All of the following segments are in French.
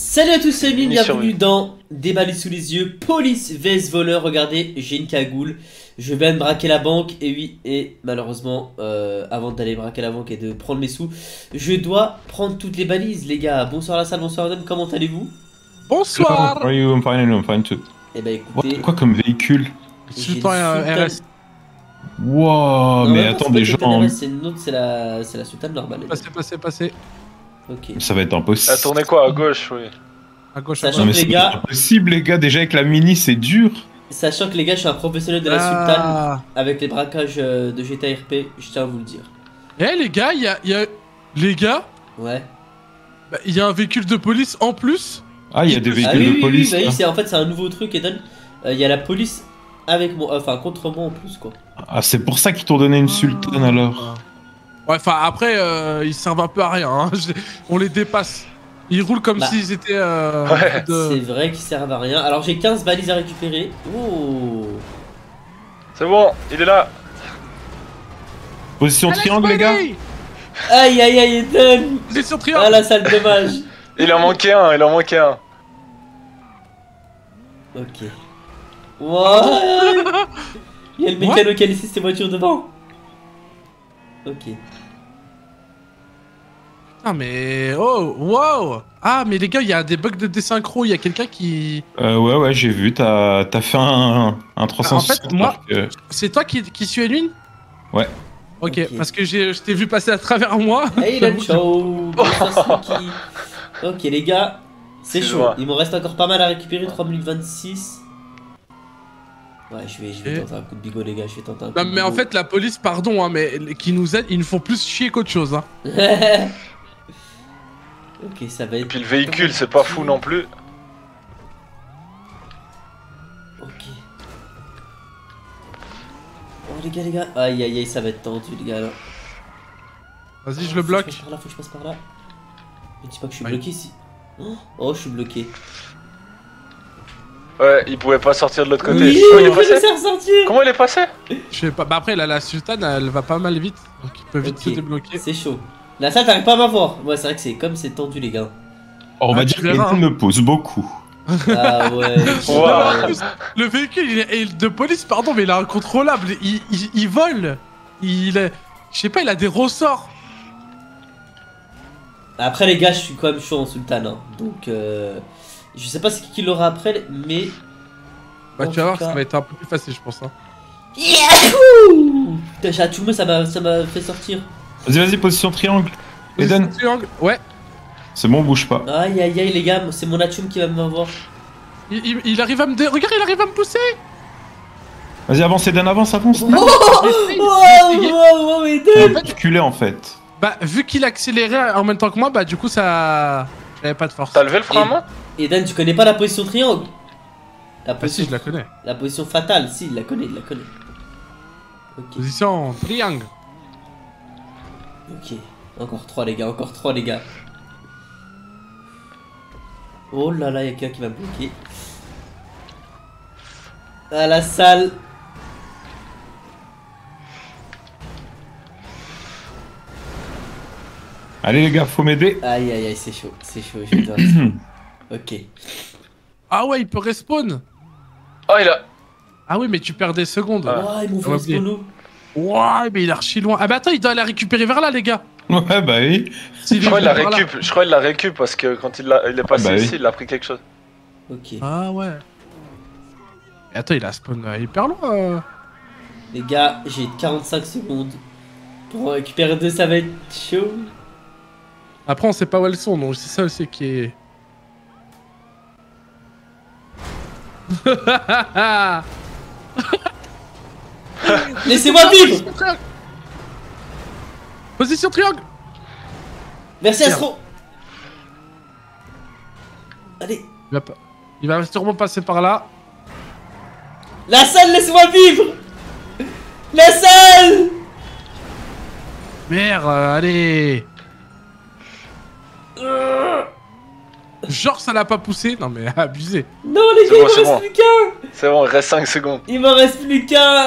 Salut à tous, c'est Unwin, bienvenue dans Des balais sous les yeux, police, veste, voleur. Regardez, j'ai une cagoule, je viens de braquer la banque et oui, et malheureusement, avant d'aller braquer la banque et de prendre mes sous, je dois prendre toutes les balises, les gars. Bonsoir LaSalle, bonsoir Eden, comment allez-vous? Bonsoir. I'm fine, I'm fine too. Eh ben écoutez... What, quoi comme véhicule? Sultan RS. Wow, mais attends, des gens... C'est une autre, c'est la Sultan normale. Passez. Okay. Ça va être impossible. À tourner quoi, à gauche, oui. À gauche, à gauche. C'est impossible, les gars. Déjà avec la mini, c'est dur. Sachant que les gars, je suis un professionnel de la Sultan avec les braquages de GTA-RP. Je tiens à vous le dire. Eh les gars, il y a les gars. Ouais. Bah, il y a un véhicule de police en plus. Ah, il y a des véhicules de police. Oui, en fait, c'est un nouveau truc, Eden. Il y a la police avec moi, enfin contre moi en plus, quoi. Ah, c'est pour ça qu'ils t'ont donné une Sultan alors. Ouais, enfin après, ils servent un peu à rien, hein. On les dépasse. Ils roulent comme s'ils étaient... ouais. C'est vrai qu'ils servent à rien. Alors j'ai 15 balises à récupérer. Oh. C'est bon, il est là. Position triangle, les gars. Aïe, aïe, aïe, Eden. Position triangle. Ah, la salle, dommage. Il en manquait un, il en manquait un. Ok. Wouah. Il y a le mécano qui a laissé ses voitures devant. Ok. Putain mais... Oh, wow. Ah mais les gars, il y a des bugs de désynchro, il y a quelqu'un qui... Ouais, j'ai vu, t'as fait un 360. En fait, moi, c'est toi qui suis Unwin. Ouais. Ok, parce que je t'ai vu passer à travers moi. Hey, le show. Ok les gars, c'est chaud. Il m'en reste encore pas mal à récupérer, 3 minutes 26. Ouais, je vais tenter un coup de bigot, les gars, je vais tenter un coup de bigot. Mais en fait, la police, pardon, hein, mais qui nous aide, ils nous font plus chier qu'autre chose, hein. Ok, ça va être... Et puis le véhicule, c'est pas fou non plus. Ok. Oh, les gars. Aïe, aïe, aïe, ça va être tendu, les gars, là. Vas-y, je le bloque. Faut que je passe par là, Mais dis pas que je suis bloqué ici. Oh, je suis bloqué. Ouais, il pouvait pas sortir de l'autre côté. Oui, oh, il est passé. Comment il est passé? Je sais pas. Bah après, là, la Sultan, elle va pas mal vite, donc il peut vite se débloquer. C'est chaud. Là, ça, t'arrives pas à m'avoir. Ouais, c'est vrai que c'est comme c'est tendu, les gars. Oh, on va dire qu'il me pose beaucoup. Ah ouais. Wow. Non, plus, le véhicule de police, pardon, mais il est incontrôlable. Il vole. Je sais pas, il a des ressorts. Après, les gars, je suis quand même chaud en Sultan, hein. Donc. Je sais pas ce qu'il l'aura après, mais... Bah tu vas voir, ça va être un peu plus facile, je pense, hein. Yahoo! Putain, j'ai atchoumé, ça m'a fait sortir. Vas-y, position triangle. Eden. Triangle, ouais. C'est bon, bouge pas. Aïe, aïe, aïe, les gars, c'est mon atchoum qui va m'avoir. Il arrive à me... Regarde, il arrive à me pousser. Vas-y, avance, Eden, avance. Oh, wow, Eden. Reculé, en fait. Bah, vu qu'il accélérait en même temps que moi, bah du coup, ça... J'avais pas de force. T'as levé le frein à moi? Eden, tu connais pas la position triangle? La position... Ah si, je la connais. La position fatale, si, il la connaît. Okay. Position triangle. Ok, encore 3 les gars, Oh là là, y'a quelqu'un qui va me bloquer. À la salle. Allez les gars, faut m'aider. Aïe aïe aïe, c'est chaud, je dois... Ok. Ah ouais, il peut respawn. Oh, il a... Ah oui, mais tu perds des secondes. Ah, ils m'ont fait respawn où? Ouais, mais il est archi loin. Ah bah attends, il doit la récupérer vers là, les gars. Ouais, bah oui. Je crois qu'il la récup, parce que quand il est passé ici, il a pris quelque chose. Ok. Ah ouais. Mais attends, il a spawn hyper loin. Les gars, j'ai 45 secondes. Pour récupérer 2, ça va être chaud. Après, on sait pas où elles sont, donc c'est ça aussi qui est... Laissez-moi vivre. Position triangle. Merci Astro. Allez. Il va sûrement passer par là. LaSalle, laisse-moi vivre. LaSalle. Merde, allez. Genre ça l'a pas poussé, non mais abusé. Non les gars, il me reste plus qu'un. C'est bon, il reste 5 secondes. Il me reste plus qu'un.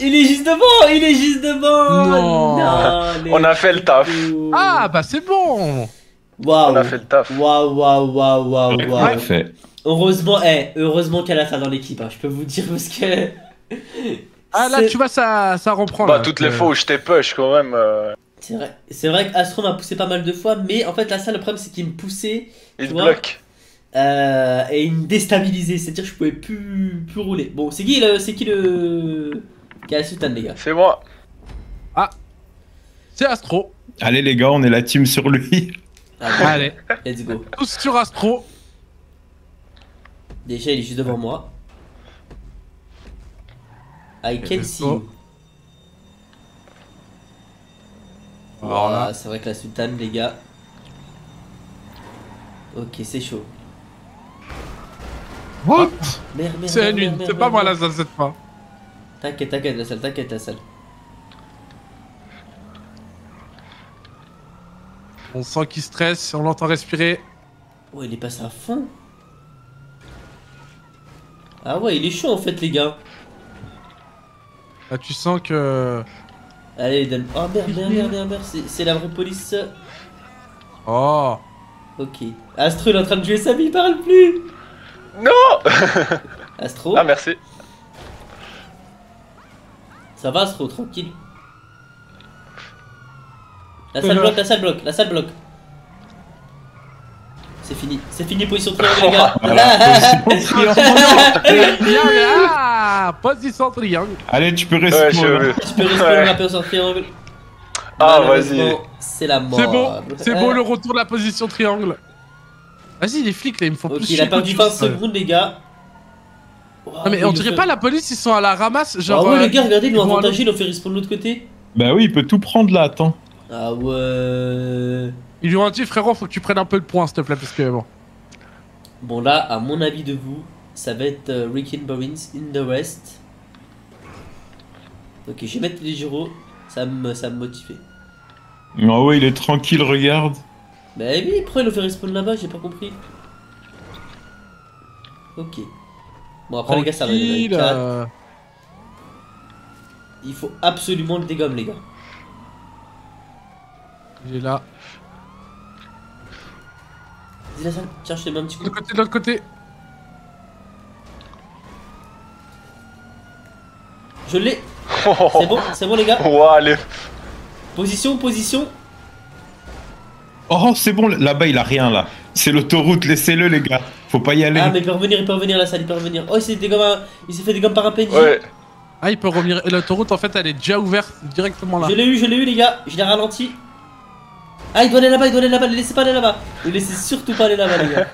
Il est juste devant, Non, on a fait le taf. Ah bah c'est bon. Waouh. On a fait le taf. Waouh, waouh, waouh, waouh, waouh. Heureusement, heureusement qu'elle a ça dans l'équipe, hein. Je peux vous dire parce que... Ah là tu vois ça reprend là. Bah toutes les fois où je t'ai push quand même. C'est vrai qu'Astro m'a poussé pas mal de fois, mais en fait là ça le problème c'est qu'il me poussait. Il te bloque. Et il me déstabilisait, c'est-à-dire que je pouvais plus rouler. Bon c'est qui le... qui a la Sultan les gars? C'est moi. Ah. C'est Astro. Allez les gars on est la team sur lui. Allez. Let's go. Tous sur Astro. Déjà il est juste devant moi. I can see. Voilà, c'est vrai que la Sultan, les gars. Ok, c'est chaud. What? C'est un une, c'est pas moi la salle cette fois. T'inquiète, t'inquiète, la salle, t'inquiète, la salle. On sent qu'il stresse, on l'entend respirer. Oh, il est passé à fond. Ah ouais, il est chaud en fait, les gars. Ah, tu sens que... Allez, donne... Oh merde, c'est la vraie police. Oh. Ok. Astro, il est en train de jouer sa vie, il parle plus. Non. Astro. Ah, merci. Ça va, Astro, tranquille. La salle bloque, la salle bloque, la salle bloque. C'est fini, position triangle, les gars. Voilà, position triangle. Position triangle. Allez, tu peux rester. Tu peux rester la position triangle. Ah, vas-y. C'est la mort. C'est bon le retour de la position triangle. Vas-y, les flics là, ils me font plus chier. Il a perdu 20 secondes, les gars. Non, mais on dirait pas la police, ils sont à la ramasse. Ah, ouais, les gars, regardez, ils l'ont avantagé, ils l'ont fait respawn de l'autre côté. Bah, oui, il peut tout prendre là, attends. Ah, ouais. Ils lui ont dit, frérot, faut que tu prennes un peu de points, s'il te plaît, parce que bon. Bon, là, à mon avis de vous. Ça va être Rick and Barins in the West. Ok, je vais mettre les gyros, ça me motiver. Non, ouais, il est tranquille, regarde. Bah oui, pourquoi il le fait respawn là-bas, j'ai pas compris. Ok. Bon, après, tranquille, les gars, ça va être il faut absolument le dégommer, les gars. Il est là. Vas-y, la salle, tiens, je te mets un petit coup. De l'autre côté, de l'autre côté. Je l'ai. C'est bon les gars. Wow, les... Position, position. Oh c'est bon, là-bas il a rien là. C'est l'autoroute, laissez-le les gars. Faut pas y aller. Ah mais il peut revenir la salle, il peut revenir. Oh il s'est fait des gommes par un PNJ. Ouais. Ah il peut revenir, l'autoroute en fait elle est déjà ouverte directement là. Je l'ai eu les gars, je l'ai ralenti. Ah il doit aller là-bas, il doit aller là-bas, ne laissez pas aller là-bas. Ne laissez surtout pas aller là-bas les gars.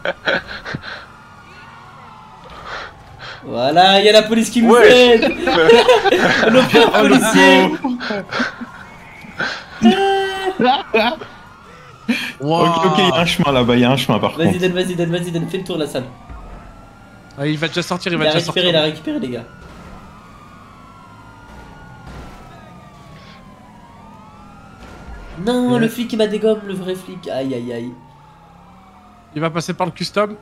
Voilà, il y a la police qui nous aide. Le pire policier. Wow. Ok, il y a un chemin là-bas, il y a un chemin par contre. Vas-y, donne, fais le tour de la salle. Ah, il va déjà sortir, il va déjà sortir. Il a récupéré les gars. Non, le flic il m'a dégomme, le vrai flic, aïe aïe aïe. Il va passer par le custom.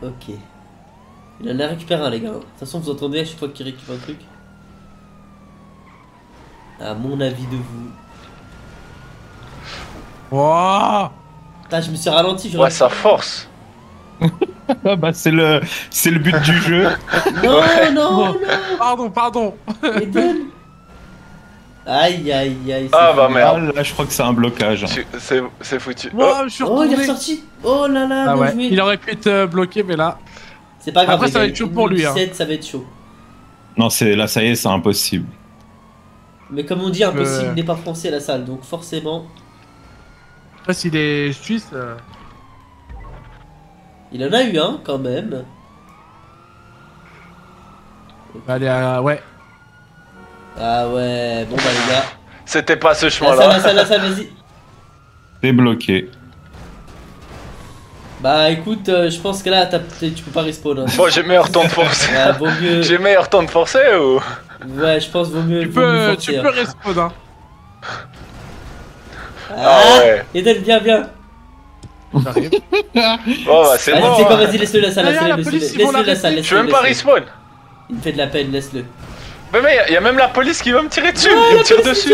Ok. Il en a récupéré un les gars. De toute façon vous entendez à chaque fois qu'il récupère un truc. À mon avis de vous. Wouah. Putain je me suis ralenti. Ouais ça force. Bah c'est le but du jeu. Non non. Pardon. Eden. Aïe aïe aïe. Ah bah merde. Là je crois que c'est un blocage. Hein. C'est foutu. Oh, je suis retourné. Il est ressorti. Oh là là. Ah ouais. Il aurait pu être bloqué mais là. C'est pas grave. Après ça va être chaud pour lui. Hein. Ça va être chaud. Non c'est là ça y est c'est impossible. Mais comme on dit impossible n'est pas français à la salle donc forcément. Après s'il est suisse. Il en a eu un quand même. Allez ouais. Ah ouais, bon bah les gars. C'était pas ce chemin là. La salle, vas-y. T'es bloqué. Bah écoute, je pense que là tu peux pas respawn. Hein. Bon, j'ai meilleur temps de forcer. Ah, vaut mieux... J'ai meilleur temps de forcer ou... Ouais, je pense vaut mieux. Tu peux respawn. Hein. Ah ouais. Eden, viens. J'arrive. Oh bah c'est bon. Vas-y, laisse-le la salle. Laisse-le la salle. Je veux même pas respawn. Il me fait de la peine, laisse-le. Mais y'a même la police qui va me tirer dessus. Il me tire dessus.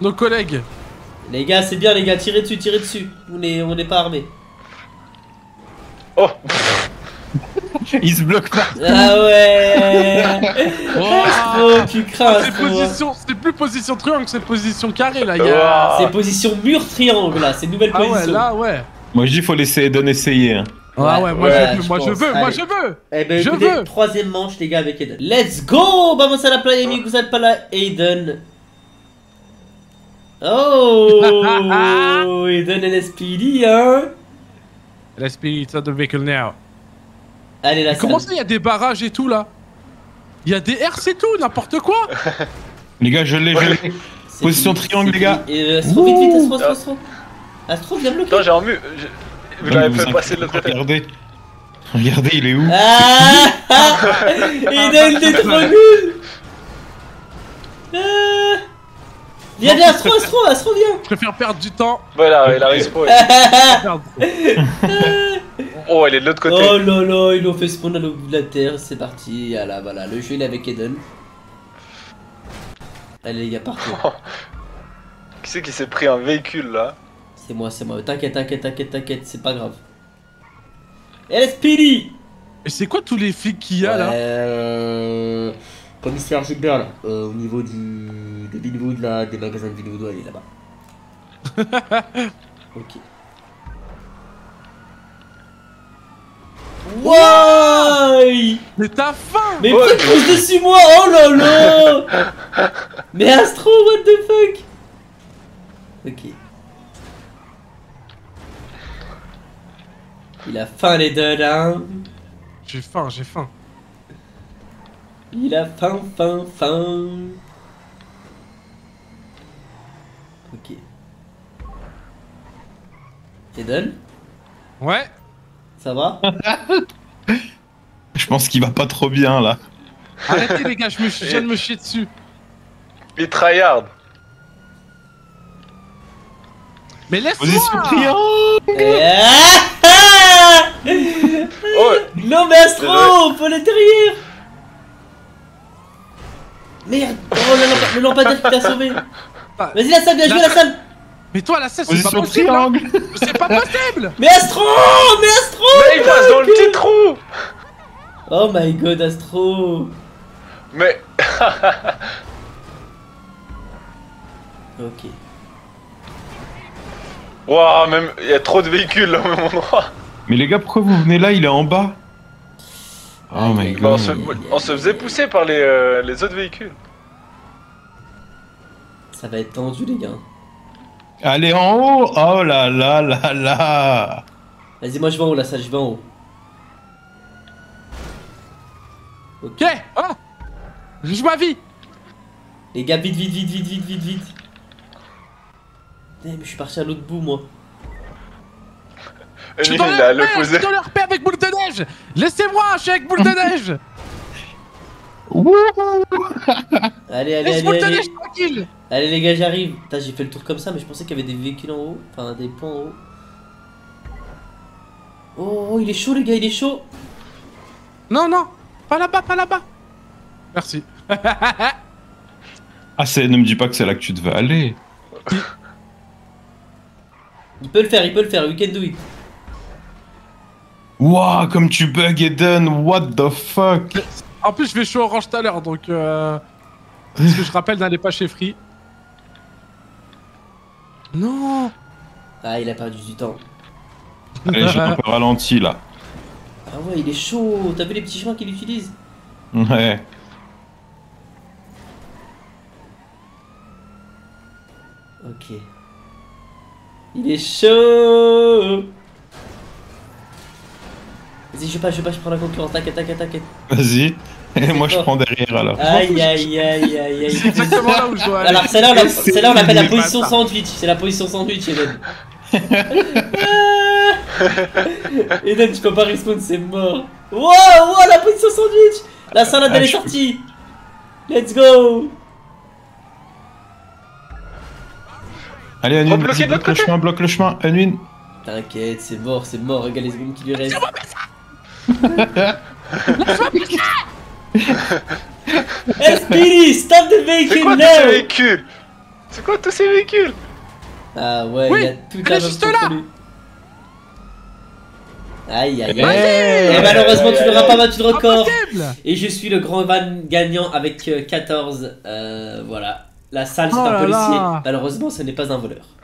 nos collègues. Les gars, c'est bien les gars, tirez dessus, tirez dessus. On n'est pas armés. Oh. Il se bloque pas. Ah ouais. Oh, tu crains. C'est plus position triangle, c'est position carré là, gars. C'est position mur triangle là, c'est une nouvelle position. Ah ouais, là ouais. Moi je dis faut laisser Eden essayer. Hein. Ah ouais, moi je veux. Eh ben écoutez, troisième manche les gars avec Eden. Let's go, vamos a la playa, amigos, al pala, Eden. Oh, Eden LSPD, hein. LSPD, it's not the vehicle now. Allez, là, comment ça, il y a des barrages et tout là? Il y a des R, c'est tout, n'importe quoi. Les gars, je l'ai, je l'ai. Position triangle, les gars. Astro, vite, vite, Astro. Astro, viens bloquer. Attends, j'ai un mur. Vous l'avez fait passer de l'autre côté. Regardez. Regardez, il est où? Eden, t'es trop nul. Viens, viens, Astro, viens. Je préfère perdre du temps. Voilà, il a respawn. Oh, elle est de l'autre côté. Oh là là, ils l'ont fait spawn à l'autre bout de la terre, c'est parti. Voilà, voilà, le jeu il est avec Eden. Allez les gars, partout. Qui c'est qui s'est pris un véhicule là? C'est moi, t'inquiète, t'inquiète, c'est pas grave. LSPD! Et c'est quoi tous les flics qu'il y a là? Commissaire Gilbert là, au niveau du Vinewood là, des magasins de Vinewood, elle est là-bas. Ok. Why? Mais t'as faim! Mais pourquoi tu pousses dessus moi? Oh là là! Mais Astro, what the fuck? Ok. Il a faim les deux là. J'ai faim, j'ai faim. Il a faim, faim. Ok. Eden? Ouais? Ça va? Je pense qu'il va pas trop bien là. Arrêtez les gars, je viens de me chier dessus. Il tryhard. Mais laisse-moi. Oh. Non mais Astro, faut l'atterrir. Merde, oh, le lampadaire qui t'a sauvé. Vas-y la salle, bien joué la salle. Mais toi, la salle, c'est pas possible! C'est pas possible! Mais Astro! Mais Astro! Mais il passe dans le petit trou! Oh my god, Astro! Mais. Ok. Waouh, même. Il y a trop de véhicules là au même endroit! Mais les gars, pourquoi vous venez là? Il est en bas! Oh my god! On se faisait pousser par les autres véhicules! Ça va être tendu, les gars! Allez en haut! Oh là là là là! Vas-y, moi je vais en haut, là, ça, je vais en haut. Ok! Oh! Je m'avis! Les gars, vite, vite, vite, vite, vite, vite, vite! Mais je suis parti à l'autre bout, moi. Je suis dans le RP avec boule de neige! Laissez-moi, je suis avec boule de neige! Allez, allez, allez, tranquille. Allez les gars, j'arrive. J'ai fait le tour comme ça, mais je pensais qu'il y avait des véhicules en haut. Enfin, des points en haut. Oh, il est chaud les gars, il est chaud. Non, non, pas là-bas, pas là-bas. Merci. Ah, ne me dis pas que c'est là que tu devais aller. Il peut le faire, il peut le faire, we can do it. Wouah, comme tu bug Eden, what the fuck. En plus, je vais chez Orange tout à l'heure, donc parce que je rappelle d'aller pas chez Free. Non. Ah, il a perdu du temps. Allez, j'ai un peu ralenti, là. Ah ouais, il est chaud. T'as vu les petits chemins qu'il utilise? Ouais. Ok. Il est chaud. Vas-y, je prends la concurrence, t'inquiète, t'inquiète. Vas-y, et moi je prends derrière alors. Aïe aïe aïe aïe aïe. C'est exactement là où je dois aller. Alors celle-là on l'appelle la position sandwich, c'est la position sandwich Eden. Eden, tu peux pas respawn, c'est mort. Wow, wow, la position sandwich. La salade elle est sortie. Let's go. Allez Unwin, bloque le chemin, Unwin. T'inquiète, c'est mort, regarde les secondes qui lui restent. SPD, stop the vehicle now! C'est quoi tous ces véhicules? Ah ouais, oui, il y a tout un autre. Aïe aïe aïe. Et malheureusement tu n'auras pas battu de record. Et je suis le grand van gagnant avec 14. Voilà. LaSalle c'est un policier. Malheureusement ce n'est pas un voleur.